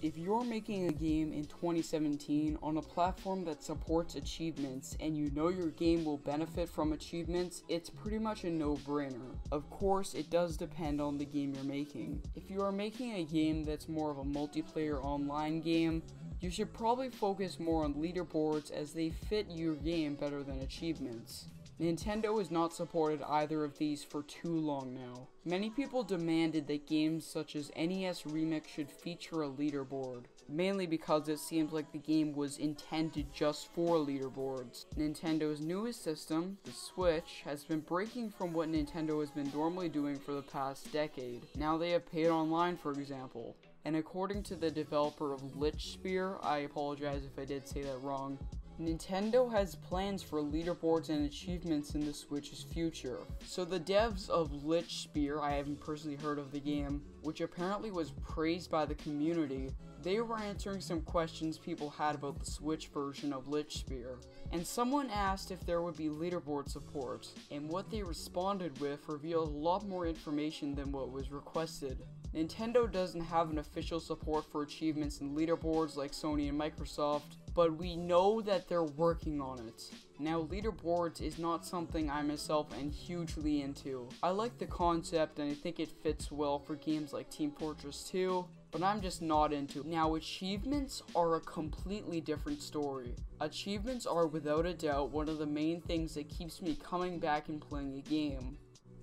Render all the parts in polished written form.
If you're making a game in 2017 on a platform that supports achievements and you know your game will benefit from achievements, it's pretty much a no-brainer. Of course, it does depend on the game you're making. If you are making a game that's more of a multiplayer online game, you should probably focus more on leaderboards as they fit your game better than achievements. Nintendo has not supported either of these for too long now. Many people demanded that games such as NES Remix should feature a leaderboard, mainly because it seems like the game was intended just for leaderboards. Nintendo's newest system, the Switch, has been breaking from what Nintendo has been normally doing for the past decade. Now they have paid online, for example. And according to the developer of Lichtspeer, I apologize if I did say that wrong, Nintendo has plans for leaderboards and achievements in the Switch's future. So the devs of Lichtspeer, I haven't personally heard of the game, which apparently was praised by the community, they were answering some questions people had about the Switch version of Lichtspeer. And someone asked if there would be leaderboard support, and what they responded with revealed a lot more information than what was requested. Nintendo doesn't have an official support for achievements and leaderboards like Sony and Microsoft, but we know that they're working on it. Now, leaderboards is not something I myself am hugely into. I like the concept and I think it fits well for games like Team Fortress 2, but I'm just not into it. Now, achievements are a completely different story. Achievements are without a doubt one of the main things that keeps me coming back and playing a game.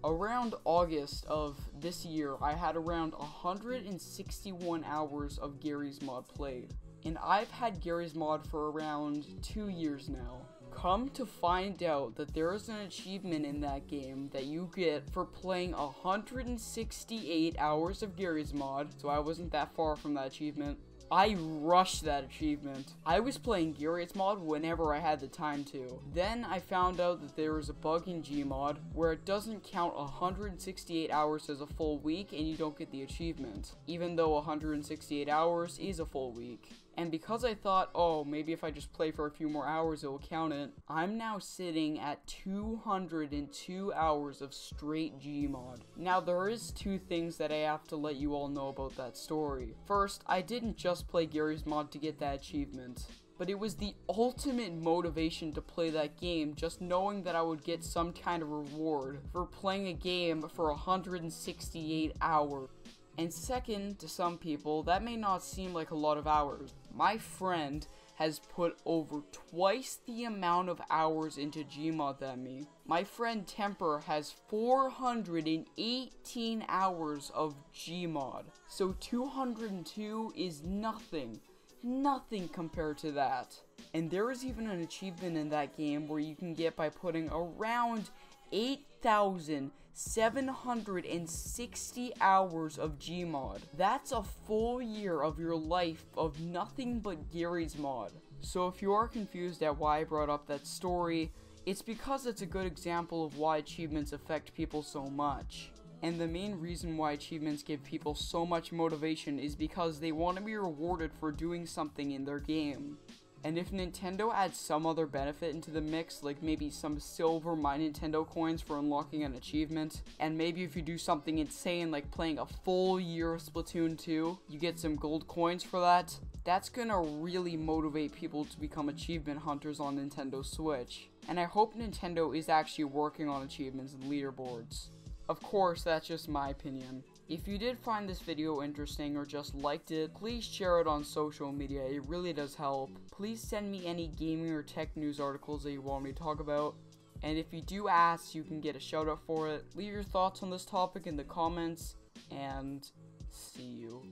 Around August of this year, I had around 161 hours of Garry's Mod played, and I've had Garry's Mod for around 2 years now. Come to find out that there is an achievement in that game that you get for playing 168 hours of Garry's Mod, so I wasn't that far from that achievement. I rushed that achievement. I was playing Garry's Mod whenever I had the time to. Then I found out that there was a bug in Gmod where it doesn't count 168 hours as a full week and you don't get the achievement, even though 168 hours is a full week. And because I thought, oh, maybe if I just play for a few more hours it will count it, I'm now sitting at 202 hours of straight Gmod. Now, there is two things that I have to let you all know about that story. First, I didn't just play Garry's Mod to get that achievement, but it was the ultimate motivation to play that game, just knowing that I would get some kind of reward for playing a game for 168 hours. And second, to some people, that may not seem like a lot of hours. My friend has put over twice the amount of hours into Gmod than me. My friend Temper has 418 hours of Gmod. So 202 is nothing. Nothing compared to that. And there is even an achievement in that game where you can get by putting around 8,760 hours of Gmod. That's a full year of your life of nothing but Garry's Mod. So if you are confused at why I brought up that story, it's because it's a good example of why achievements affect people so much. And the main reason why achievements give people so much motivation is because they want to be rewarded for doing something in their game. And if Nintendo adds some other benefit into the mix, like maybe some silver My Nintendo coins for unlocking an achievement, and maybe if you do something insane like playing a full year of Splatoon 2, you get some gold coins for that, that's gonna really motivate people to become achievement hunters on Nintendo Switch. And I hope Nintendo is actually working on achievements and leaderboards. Of course, that's just my opinion. If you did find this video interesting or just liked it, please share it on social media, it really does help. Please send me any gaming or tech news articles that you want me to talk about. And if you do ask, you can get a shout out for it. Leave your thoughts on this topic in the comments, and see you.